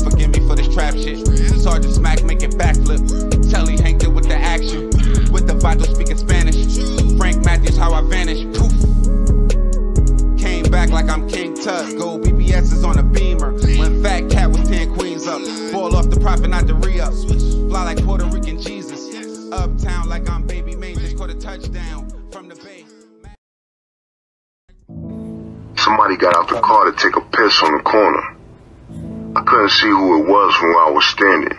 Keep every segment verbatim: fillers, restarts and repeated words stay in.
Lord forgive me for this trap shit. Sergeant Smack make it backflip. Telly Hank it with the action. With the vital speaking Spanish. Frank Matthews how I vanish. Poof. Came back like I'm King Tut. Gold B B S is on a beamer. When Fat Cat was ten queens up. Fall off the profit not the re-ups. Fly like Puerto Rican Jesus. Uptown like I'm Baby May. Just caught a touchdown from the Bay. Somebody got out the car to take a piss on the corner. I couldn't see who it was from where I was standing.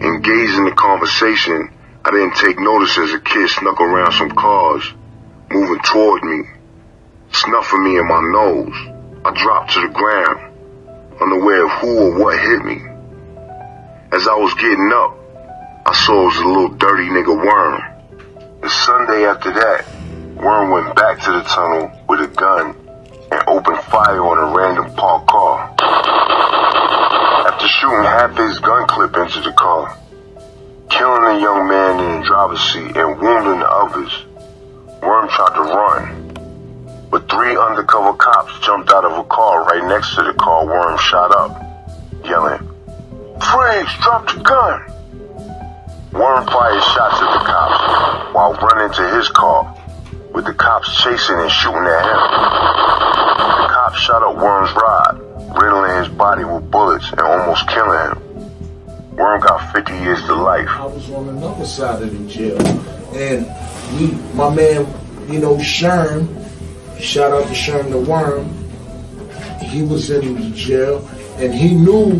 Engaged in the conversation, I didn't take notice as a kid snuck around some cars, moving toward me, snuffing me in my nose. I dropped to the ground, unaware of who or what hit me. As I was getting up, I saw it was a little dirty nigga Worm. The Sunday after that, Worm went back to the tunnel with a gun and opened fire on a random parked car. After shooting half his gun clip into the car, killing a young man in the driver's seat and wounding the others, Worm tried to run, but three undercover cops jumped out of a car right next to the car Worm shot up, yelling, "Freeze, drop the gun!" Worm fired shots at the cops while running to his car, with the cops chasing and shooting at him. The cops shot up Worm's ride, riddling his body with bullets and almost killing him. Worm got fifty years to life. I was on another side of the jail, and we, my man, you know, Sherm, shout out to Sherm the Worm, he was in the jail, and he knew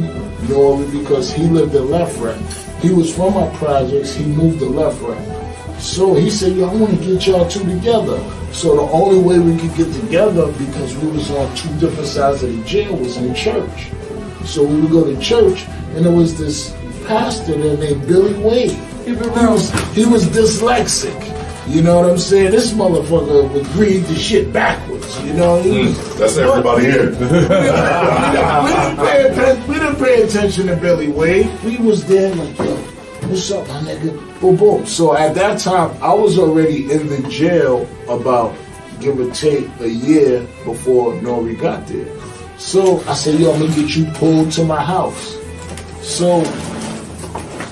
Nori because he lived in Left Rack. He was from our projects, he moved to Left Rack. So he said, "Yo, I want to get y'all two together." So the only way we could get together, because we was on two different sides of the jail, was in church. So we would go to church, and there was this pastor there named Billy Wade. He was, he was dyslexic, you know what I'm saying? This motherfucker would read the shit backwards, you know? He was, mm, that's everybody here. we, didn't, we, didn't pay, we didn't pay attention to Billy Wade. We was there like, yo, what's up, my nigga? Boom, boom. So at that time, I was already in the jail about, give or take, a year before Nori got there. So I said, yo, I'm going to get you pulled to my house. So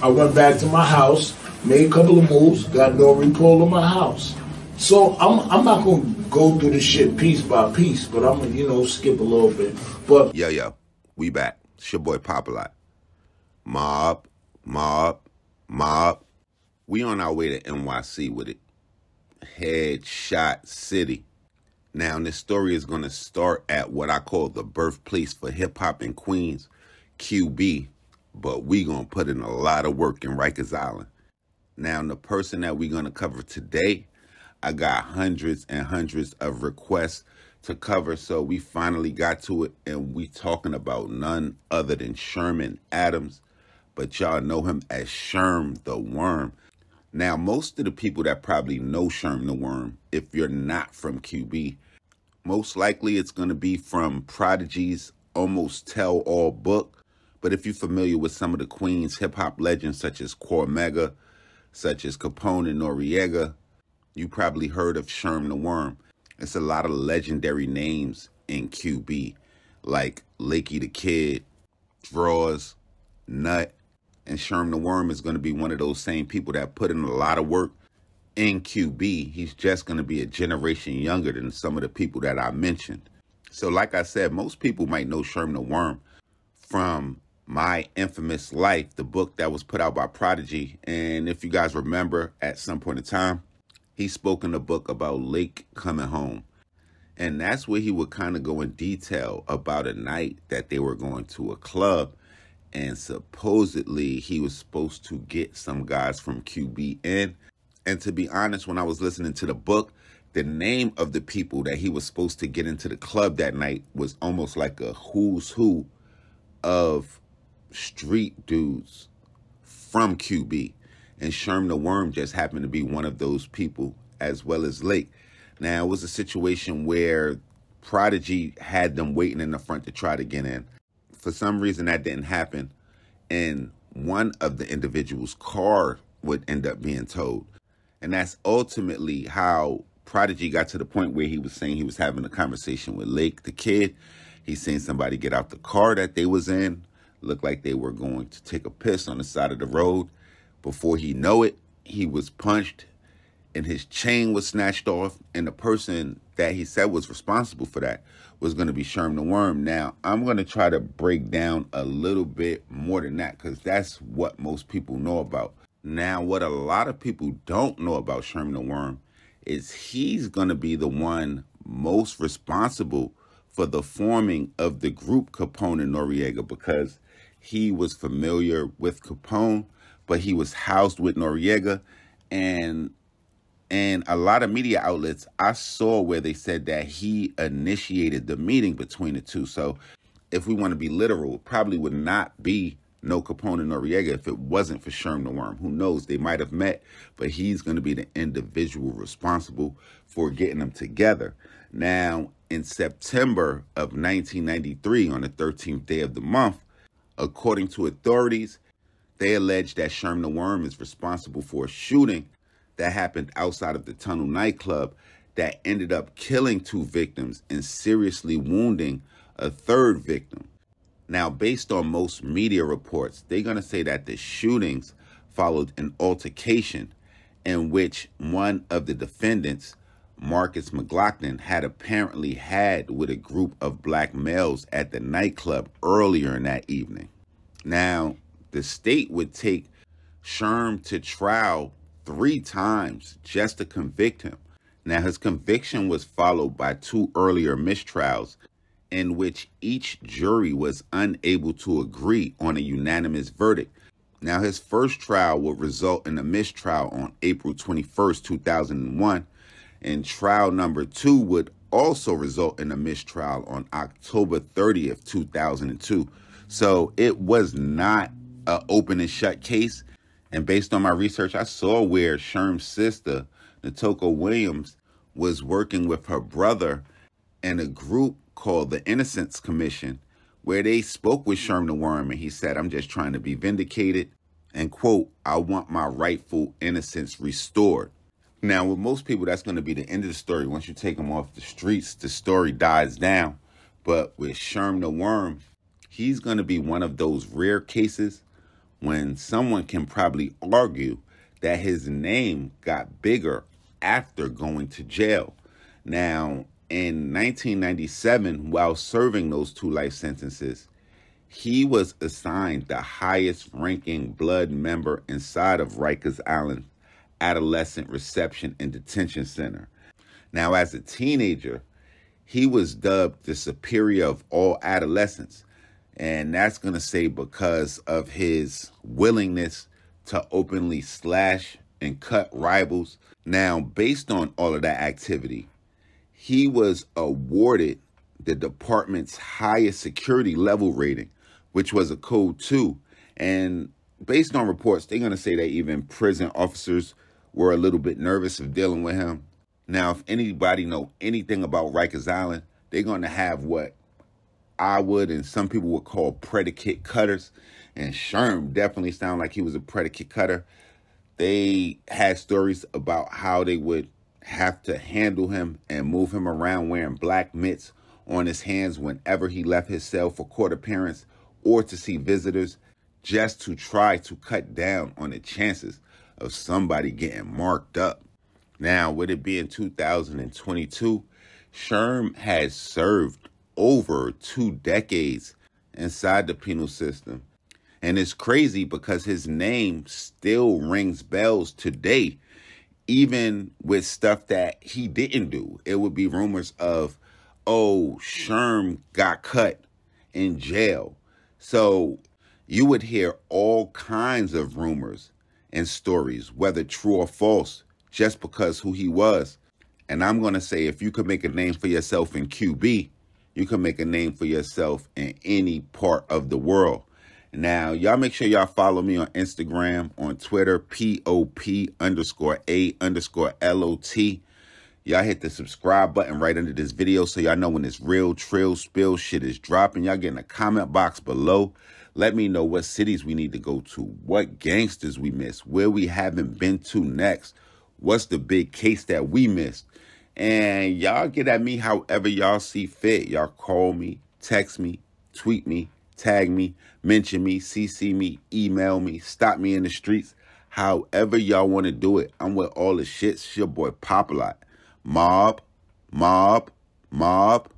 I went back to my house, made a couple of moves, got Nori pulled to my house. So I'm, I'm not going to go through the shit piece by piece, but I'm going to, you know, skip a little bit. But Yo, yo, we back. It's your boy Pop-A-Lot. Mob, mob. Mob, we on our way to N Y C with it. Headshot City. Now, this story is going to start at what I call the birthplace for hip-hop in Queens, Q B, but we going to put in a lot of work in Rikers Island. Now, the person that we're going to cover today, I got hundreds and hundreds of requests to cover, so we finally got to it, and we talking about none other than Sherman Adams. But y'all know him as Sherm the Worm. Now, most of the people that probably know Sherm the Worm, if you're not from Q B, most likely it's going to be from Prodigy's Almost Tell All book. But if you're familiar with some of the Queens hip-hop legends, such as Cormega, such as Capone and Noriega, you probably heard of Sherm the Worm. It's a lot of legendary names in Q B, like Lakey the Kid, Draws, Nut, and Sherm the Worm is going to be one of those same people that put in a lot of work in Q B. He's just going to be a generation younger than some of the people that I mentioned. So like I said, most people might know Sherm the Worm from My Infamous Life, the book that was put out by Prodigy. And if you guys remember, at some point in time, he spoke in the book about Lake coming home. And that's where he would kind of go in detail about a night that they were going to a club, and supposedly he was supposed to get some guys from Q B in. And to be honest, when I was listening to the book, the name of the people that he was supposed to get into the club that night was almost like a who's who of street dudes from Q B. And Sherm the Worm just happened to be one of those people, as well as Lake. Now, it was a situation where Prodigy had them waiting in the front to try to get in. For some reason, that didn't happen, and one of the individual's car would end up being towed. And that's ultimately how Prodigy got to the point where he was saying he was having a conversation with Lake the Kid. He seen somebody get out the car that they was in. looked like they were going to take a piss on the side of the road. Before he know it, he was punched and his chain was snatched off. And the person that he said was responsible for that was going to be Sherm the Worm. Now, I'm going to try to break down a little bit more than that, because that's what most people know about. Now, what a lot of people don't know about Sherman the Worm is he's going to be the one most responsible for the forming of the group Capone and Noriega, because he was familiar with Capone, but he was housed with Noriega. And and a lot of media outlets I saw where they said that he initiated the meeting between the two. So if we want to be literal, it probably would not be no Capone and Noriega if it wasn't for Sherm the Worm. Who knows? They might have met, but he's going to be the individual responsible for getting them together. Now, in September of nineteen ninety-three, on the thirteenth day of the month, according to authorities, they allege that Sherm the Worm is responsible for a shooting that happened outside of the Tunnel nightclub that ended up killing two victims and seriously wounding a third victim. Now, based on most media reports, they're going to say that the shootings followed an altercation in which one of the defendants, Marcus McLaughlin, had apparently had with a group of black males at the nightclub earlier in that evening. Now, the state would take Sherm to trial three times just to convict him. Now, his conviction was followed by two earlier mistrials, in which each jury was unable to agree on a unanimous verdict. Now, his first trial would result in a mistrial on April twenty-first, two thousand one, and trial number two would also result in a mistrial on October thirtieth, two thousand two. So it was not an open and shut case. And based on my research, I saw where Sherm's sister, Natoko Williams, was working with her brother and a group called the Innocence Commission, where they spoke with Sherm the Worm, and he said, "I'm just trying to be vindicated, and quote, I want my rightful innocence restored." Now, with most people, that's going to be the end of the story. Once you take them off the streets, the story dies down. But with Sherm the Worm, he's going to be one of those rare cases when someone can probably argue that his name got bigger after going to jail. Now, in nineteen ninety-seven, while serving those two life sentences, he was assigned the highest-ranking blood member inside of Rikers Island Adolescent Reception and Detention Center. Now, as a teenager, he was dubbed the superior of all adolescents, and that's going to say because of his willingness to openly slash and cut rivals. Now, based on all of that activity, he was awarded the department's highest security level rating, which was a code two. And based on reports, they're going to say that even prison officers were a little bit nervous of dealing with him. Now, if anybody know anything about Rikers Island, they're going to have what I would and some people would call predicate cutters. And Sherm definitely sounded like he was a predicate cutter. They had stories about how they would have to handle him and move him around wearing black mitts on his hands whenever he left his cell for court appearance or to see visitors, just to try to cut down on the chances of somebody getting marked up. Now, with it being two thousand twenty-two, Sherm has served over two decades inside the penal system. And it's crazy because his name still rings bells today. Even with stuff that he didn't do, it would be rumors of, oh, Sherm got cut in jail. So you would hear all kinds of rumors and stories, whether true or false, just because who he was. And I'm going to say, if you could make a name for yourself in Q B, you can make a name for yourself in any part of the world. Now, y'all make sure y'all follow me on Instagram, on Twitter, P O P underscore A underscore L O T. Y'all hit the subscribe button right under this video so y'all know when this real trill spill shit is dropping. Y'all get in the comment box below. Let me know what cities we need to go to, what gangsters we missed, where we haven't been to next, what's the big case that we missed. And y'all get at me however y'all see fit. Y'all call me, text me, tweet me, tag me, mention me, C C me, email me, stop me in the streets. However y'all want to do it, I'm with all the shit. It's your boy Pop-A-Lot. Mob, mob, mob,